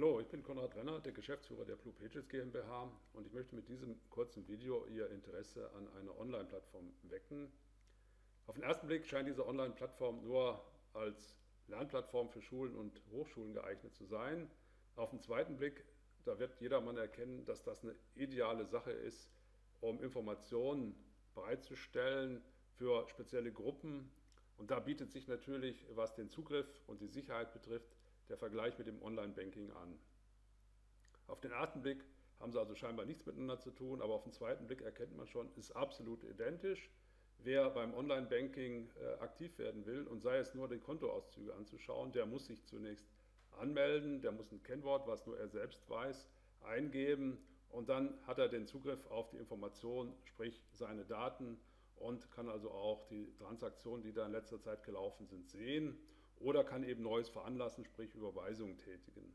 Hallo, ich bin Konrad Renner, der Geschäftsführer der Bluepages GmbH, und ich möchte mit diesem kurzen Video Ihr Interesse an einer Online-Plattform wecken. Auf den ersten Blick scheint diese Online-Plattform nur als Lernplattform für Schulen und Hochschulen geeignet zu sein. Auf den zweiten Blick, da wird jedermann erkennen, dass das eine ideale Sache ist, um Informationen bereitzustellen für spezielle Gruppen. Und da bietet sich natürlich, was den Zugriff und die Sicherheit betrifft, der Vergleich mit dem Online-Banking an. Auf den ersten Blick haben sie also scheinbar nichts miteinander zu tun, aber auf den zweiten Blick erkennt man schon, ist absolut identisch. Wer beim Online-Banking aktiv werden will und sei es nur die Kontoauszüge anzuschauen, der muss sich zunächst anmelden, der muss ein Kennwort, was nur er selbst weiß, eingeben und dann hat er den Zugriff auf die Information, sprich seine Daten, und kann also auch die Transaktionen, die da in letzter Zeit gelaufen sind, sehen. Oder kann eben Neues veranlassen, sprich Überweisungen tätigen.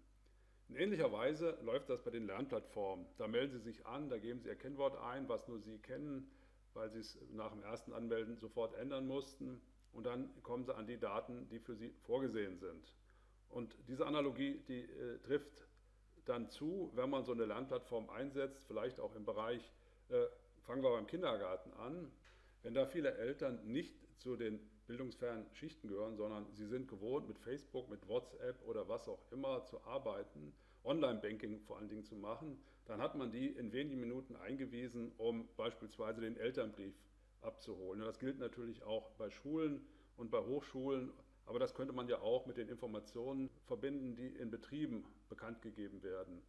In ähnlicher Weise läuft das bei den Lernplattformen. Da melden Sie sich an, da geben Sie Ihr Kennwort ein, was nur Sie kennen, weil Sie es nach dem ersten Anmelden sofort ändern mussten. Und dann kommen Sie an die Daten, die für Sie vorgesehen sind. Und diese Analogie, die trifft dann zu, wenn man so eine Lernplattform einsetzt, vielleicht auch im Bereich, fangen wir beim Kindergarten an. Wenn da viele Eltern nicht zu den bildungsfernen Schichten gehören, sondern sie sind gewohnt, mit Facebook, mit WhatsApp oder was auch immer zu arbeiten, Online-Banking vor allen Dingen zu machen, dann hat man die in wenigen Minuten eingewiesen, um beispielsweise den Elternbrief abzuholen. Und das gilt natürlich auch bei Schulen und bei Hochschulen, aber das könnte man ja auch mit den Informationen verbinden, die in Betrieben bekannt gegeben werden.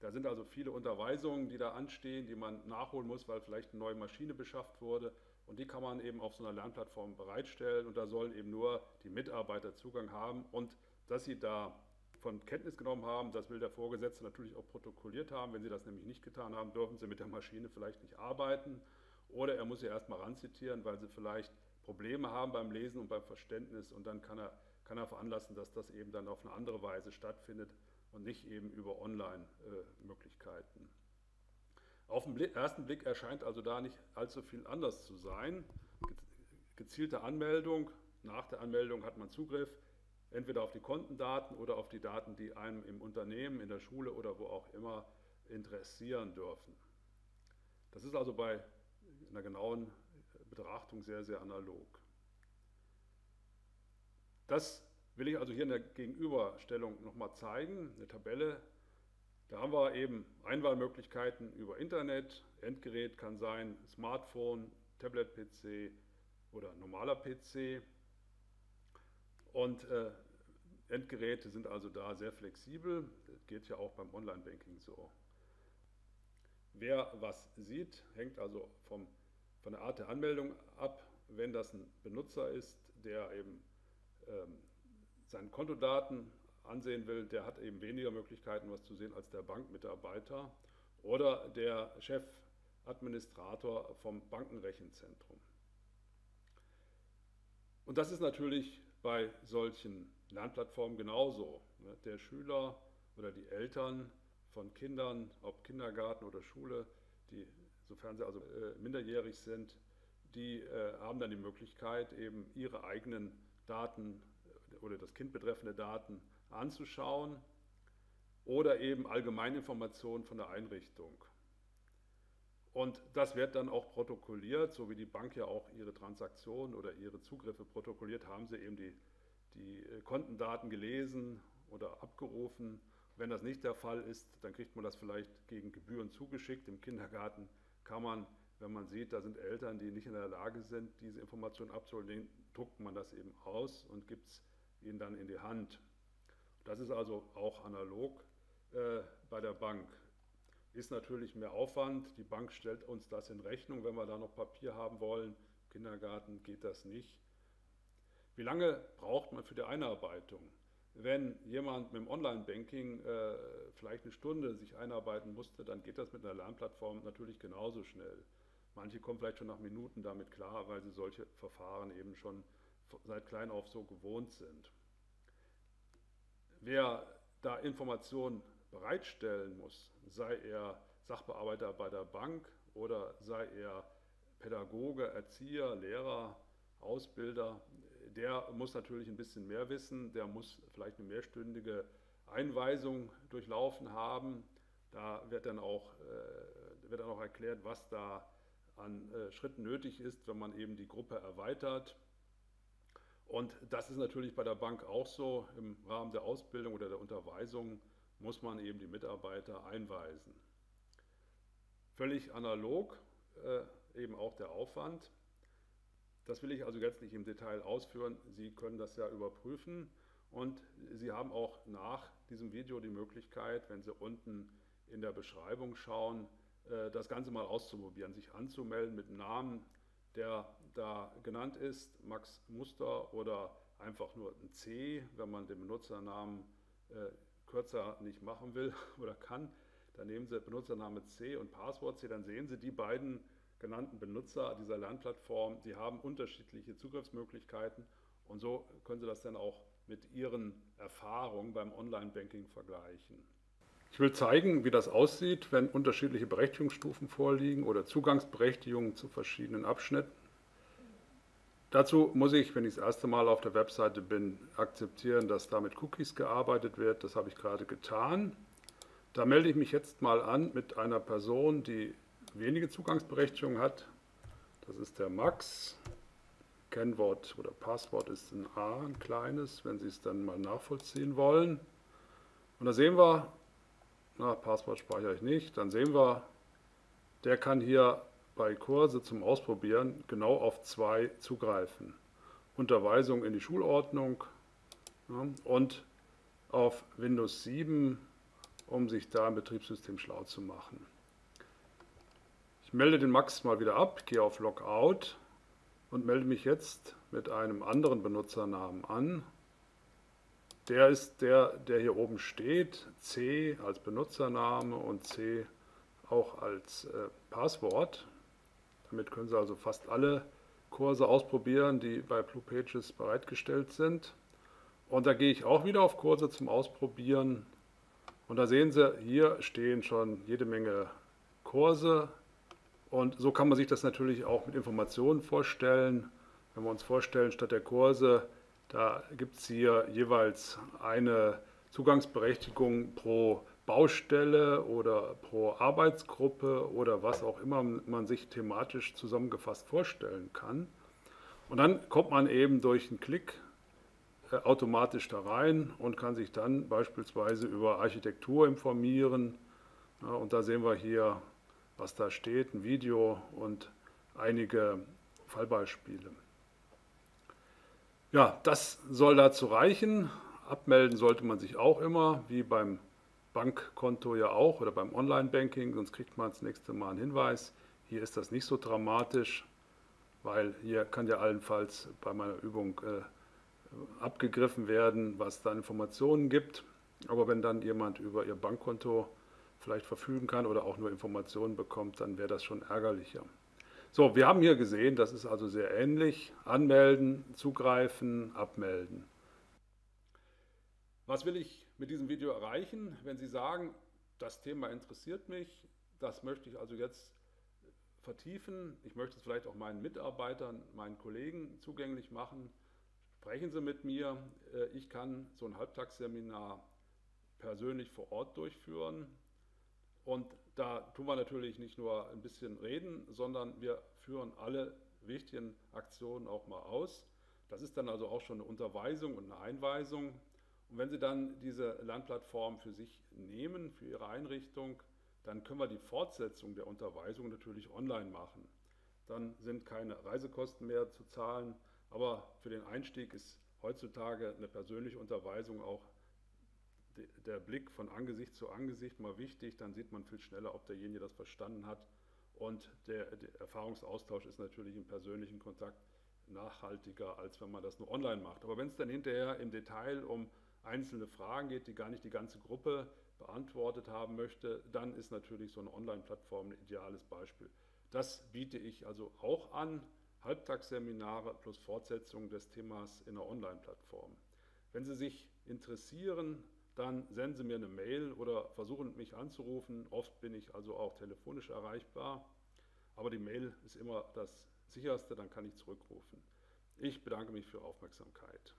Da sind also viele Unterweisungen, die da anstehen, die man nachholen muss, weil vielleicht eine neue Maschine beschafft wurde. Und die kann man eben auf so einer Lernplattform bereitstellen. Und da sollen eben nur die Mitarbeiter Zugang haben. Und dass sie da von Kenntnis genommen haben, das will der Vorgesetzte natürlich auch protokolliert haben. Wenn sie das nämlich nicht getan haben, dürfen sie mit der Maschine vielleicht nicht arbeiten. Oder er muss sie erstmal ranzitieren, weil sie vielleicht Probleme haben beim Lesen und beim Verständnis. Und dann kann er veranlassen, dass das eben dann auf eine andere Weise stattfindet. Und nicht eben über Online-Möglichkeiten. Auf den ersten Blick erscheint also da nicht allzu viel anders zu sein. Gezielte Anmeldung, nach der Anmeldung hat man Zugriff, entweder auf die Kontendaten oder auf die Daten, die einem im Unternehmen, in der Schule oder wo auch immer interessieren dürfen. Das ist also bei einer genauen Betrachtung sehr, sehr analog. Das will ich also hier in der Gegenüberstellung nochmal zeigen, eine Tabelle. Da haben wir eben Einwahlmöglichkeiten über Internet. Endgerät kann sein Smartphone, Tablet-PC oder normaler PC. Und Endgeräte sind also da sehr flexibel. Das geht ja auch beim Online-Banking so. Wer was sieht, hängt also von der Art der Anmeldung ab. Wenn das ein Benutzer ist, der eben seine Kontodaten ansehen will, der hat eben weniger Möglichkeiten, was zu sehen, als der Bankmitarbeiter oder der Chefadministrator vom Bankenrechenzentrum. Und das ist natürlich bei solchen Lernplattformen genauso. Der Schüler oder die Eltern von Kindern, ob Kindergarten oder Schule, die, sofern sie also minderjährig sind, die haben dann die Möglichkeit, eben ihre eigenen Daten oder das Kind betreffende Daten anzuschauen oder eben Allgemeininformationen von der Einrichtung. Und das wird dann auch protokolliert, so wie die Bank ja auch ihre Transaktionen oder ihre Zugriffe protokolliert, haben sie eben die Kontendaten gelesen oder abgerufen. Wenn das nicht der Fall ist, dann kriegt man das vielleicht gegen Gebühren zugeschickt. Im Kindergarten kann man, wenn man sieht, da sind Eltern, die nicht in der Lage sind, diese Informationen abzuholen, druckt man das eben aus und gibt es ihnen dann in die Hand. Das ist also auch analog bei der Bank. Ist natürlich mehr Aufwand. Die Bank stellt uns das in Rechnung, wenn wir da noch Papier haben wollen. Im Kindergarten geht das nicht. Wie lange braucht man für die Einarbeitung? Wenn jemand mit dem Online-Banking vielleicht eine Stunde sich einarbeiten musste, dann geht das mit einer Lernplattform natürlich genauso schnell. Manche kommen vielleicht schon nach Minuten damit klar, weil sie solche Verfahren eben schon seit klein auf so gewohnt sind. Wer da Informationen bereitstellen muss, sei er Sachbearbeiter bei der Bank oder sei er Pädagoge, Erzieher, Lehrer, Ausbilder, der muss natürlich ein bisschen mehr wissen, der muss vielleicht eine mehrstündige Einweisung durchlaufen haben. Da wird dann auch erklärt, was da an Schritten nötig ist, wenn man eben die Gruppe erweitert. Und das ist natürlich bei der Bank auch so. Im Rahmen der Ausbildung oder der Unterweisung muss man eben die Mitarbeiter einweisen. Völlig analog eben auch der Aufwand. Das will ich also jetzt nicht im Detail ausführen. Sie können das ja überprüfen. Und Sie haben auch nach diesem Video die Möglichkeit, wenn Sie unten in der Beschreibung schauen, das Ganze mal auszuprobieren, sich anzumelden mit dem Namen, der da genannt ist, Max Muster, oder einfach nur ein C, wenn man den Benutzernamen kürzer nicht machen will oder kann. Dann nehmen Sie Benutzername C und Passwort C, dann sehen Sie die beiden genannten Benutzer dieser Lernplattform, die haben unterschiedliche Zugriffsmöglichkeiten, und so können Sie das dann auch mit Ihren Erfahrungen beim Online-Banking vergleichen. Ich will zeigen, wie das aussieht, wenn unterschiedliche Berechtigungsstufen vorliegen oder Zugangsberechtigungen zu verschiedenen Abschnitten. Dazu muss ich, wenn ich das erste Mal auf der Webseite bin, akzeptieren, dass da mit Cookies gearbeitet wird. Das habe ich gerade getan. Da melde ich mich jetzt mal an mit einer Person, die wenige Zugangsberechtigungen hat. Das ist der Max. Kennwort oder Passwort ist ein A, ein kleines, wenn Sie es dann mal nachvollziehen wollen. Und da sehen wir, na, Passwort speichere ich nicht, dann sehen wir, der kann hier bei Kurse zum Ausprobieren genau auf 2 zugreifen. Unterweisung in die Schulordnung, ja, und auf Windows 7, um sich da im Betriebssystem schlau zu machen. Ich melde den Max mal wieder ab, gehe auf Logout und melde mich jetzt mit einem anderen Benutzernamen an. Der ist der hier oben steht, C als Benutzername und C auch als Passwort. Damit können Sie also fast alle Kurse ausprobieren, die bei Bluepages bereitgestellt sind. Und da gehe ich auch wieder auf Kurse zum Ausprobieren. Und da sehen Sie, hier stehen schon jede Menge Kurse. Und so kann man sich das natürlich auch mit Informationen vorstellen. Wenn wir uns vorstellen, statt der Kurse, da gibt es hier jeweils eine Zugangsberechtigung pro Baustelle oder pro Arbeitsgruppe oder was auch immer man sich thematisch zusammengefasst vorstellen kann. Und dann kommt man eben durch einen Klick automatisch da rein und kann sich dann beispielsweise über Architektur informieren. Ja, und da sehen wir hier, was da steht, ein Video und einige Fallbeispiele. Ja, das soll dazu reichen. Abmelden sollte man sich auch immer, wie beim Bankkonto ja auch oder beim Online-Banking, sonst kriegt man das nächste Mal einen Hinweis. Hier ist das nicht so dramatisch, weil hier kann ja allenfalls bei meiner Übung abgegriffen werden, was da Informationen gibt. Aber wenn dann jemand über Ihr Bankkonto vielleicht verfügen kann oder auch nur Informationen bekommt, dann wäre das schon ärgerlicher. So, wir haben hier gesehen, das ist also sehr ähnlich. Anmelden, zugreifen, abmelden. Was will ich mit diesem Video erreichen? Wenn Sie sagen, das Thema interessiert mich, das möchte ich also jetzt vertiefen, ich möchte es vielleicht auch meinen Mitarbeitern, meinen Kollegen zugänglich machen, sprechen Sie mit mir. Ich kann so ein Halbtagsseminar persönlich vor Ort durchführen. Und da tun wir natürlich nicht nur ein bisschen reden, sondern wir führen alle wichtigen Aktionen auch mal aus. Das ist dann also auch schon eine Unterweisung und eine Einweisung. Und wenn Sie dann diese Lernplattform für sich nehmen, für Ihre Einrichtung, dann können wir die Fortsetzung der Unterweisung natürlich online machen. Dann sind keine Reisekosten mehr zu zahlen, aber für den Einstieg ist heutzutage eine persönliche Unterweisung auch der Blick von Angesicht zu Angesicht mal wichtig, dann sieht man viel schneller, ob derjenige das verstanden hat. Und der Erfahrungsaustausch ist natürlich im persönlichen Kontakt nachhaltiger, als wenn man das nur online macht. Aber wenn es dann hinterher im Detail um einzelne Fragen geht, die gar nicht die ganze Gruppe beantwortet haben möchte, dann ist natürlich so eine Online-Plattform ein ideales Beispiel. Das biete ich also auch an, Halbtagsseminare plus Fortsetzung des Themas in einer Online-Plattform. Wenn Sie sich interessieren, dann senden Sie mir eine Mail oder versuchen mich anzurufen. Oft bin ich also auch telefonisch erreichbar, aber die Mail ist immer das sicherste, dann kann ich zurückrufen. Ich bedanke mich für Ihre Aufmerksamkeit.